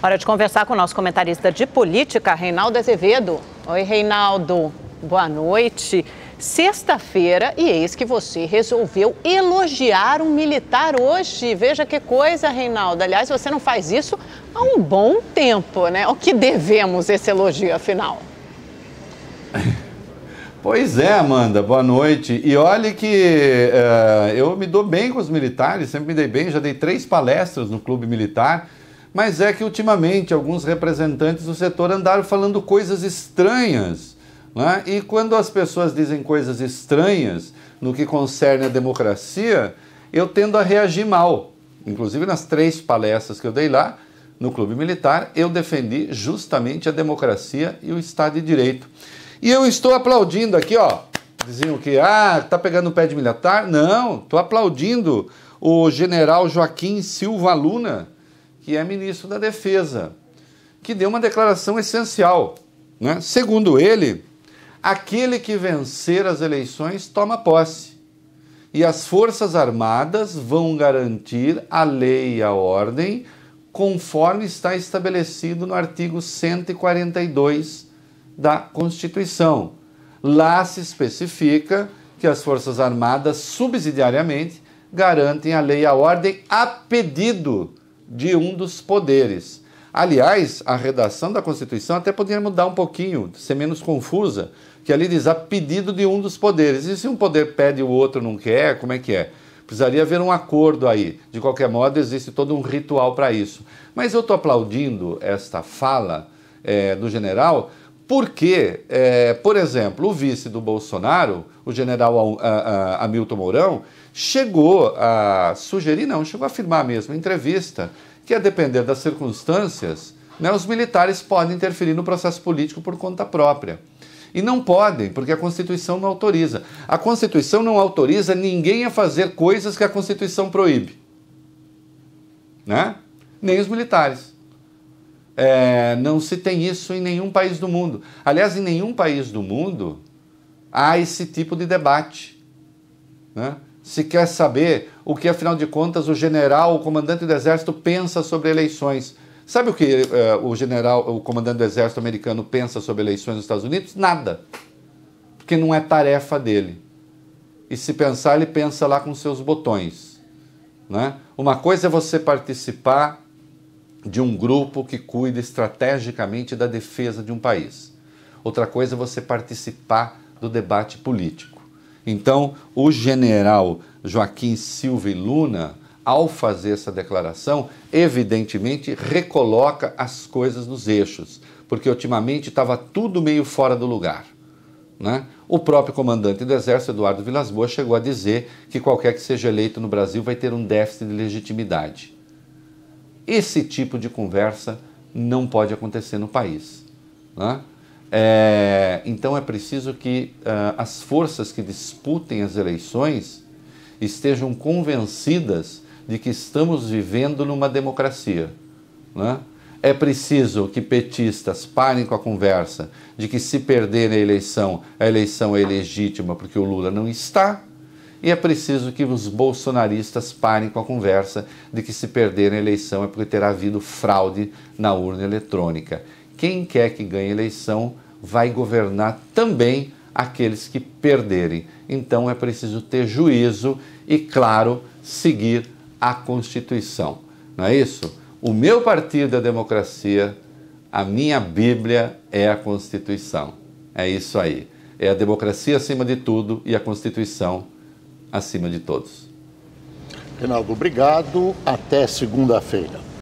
Hora de conversar com o nosso comentarista de política, Reinaldo Azevedo. Oi, Reinaldo. Boa noite. Sexta-feira, e eis que você resolveu elogiar um militar hoje. Veja que coisa, Reinaldo. Aliás, você não faz isso há um bom tempo, né? O que devemos esse elogio, afinal? Pois é, Amanda, boa noite. E olha que eu me dou bem com os militares, sempre me dei bem, já dei 3 palestras no Clube Militar, mas é que ultimamente alguns representantes do setor andaram falando coisas estranhas, né? E quando as pessoas dizem coisas estranhas no que concerne a democracia, eu tendo a reagir mal. Inclusive nas 3 palestras que eu dei lá, no Clube Militar, eu defendi justamente a democracia e o Estado de Direito. E eu estou aplaudindo aqui, ó, diziam que, tá pegando o pé de militar. Não, estou aplaudindo o general Joaquim Silva Luna, que é ministro da Defesa, que deu uma declaração essencial, né? Segundo ele, aquele que vencer as eleições toma posse e as Forças Armadas vão garantir a lei e a ordem conforme está estabelecido no artigo 142 da Constituição. Lá se especifica que as Forças Armadas subsidiariamente garantem a lei e a ordem a pedido de um dos poderes. Aliás, a redação da Constituição até poderia mudar um pouquinho, ser menos confusa, que ali diz a pedido de um dos poderes. E se um poder pede e o outro não quer, como é que é? Precisaria haver um acordo aí. De qualquer modo, existe todo um ritual para isso. Mas eu estou aplaudindo esta fala do general, porque, por exemplo, o vice do Bolsonaro, o general Hamilton Mourão, chegou a sugerir, não, chegou a afirmar mesmo em entrevista, que a depender das circunstâncias, né, os militares podem interferir no processo político por conta própria. E não podem, porque a Constituição não autoriza. A Constituição não autoriza ninguém a fazer coisas que a Constituição proíbe, né? Nem os militares. Não se tem isso em nenhum país do mundo. Aliás, em nenhum país do mundo há esse tipo de debate, né? Se quer saber o que, afinal de contas, o general, o comandante do exército pensa sobre eleições. Sabe o que o general, o comandante do exército americano pensa sobre eleições nos Estados Unidos? Nada. Porque não é tarefa dele. E se pensar, ele pensa lá com seus botões, né? Uma coisa é você participar de um grupo que cuida estrategicamente da defesa de um país. Outra coisa é você participar do debate político. Então, o general Joaquim Silva Luna, ao fazer essa declaração, evidentemente recoloca as coisas nos eixos, porque ultimamente estava tudo meio fora do lugar, né? O próprio comandante do Exército, Eduardo Villas Boas, chegou a dizer que qualquer que seja eleito no Brasil vai ter um déficit de legitimidade. Esse tipo de conversa não pode acontecer no país, né? Então é preciso que as forças que disputem as eleições estejam convencidas de que estamos vivendo numa democracia, né? É preciso que petistas parem com a conversa de que se perder a eleição é ilegítima porque o Lula não está. E é preciso que os bolsonaristas parem com a conversa de que se perderem a eleição é porque terá havido fraude na urna eletrônica. Quem quer que ganhe a eleição vai governar também aqueles que perderem. Então é preciso ter juízo e, claro, seguir a Constituição. Não é isso? O meu partido é a democracia, a minha Bíblia é a Constituição. É isso aí. É a democracia acima de tudo e a Constituição acima de todos. Reinaldo, obrigado. Até segunda-feira.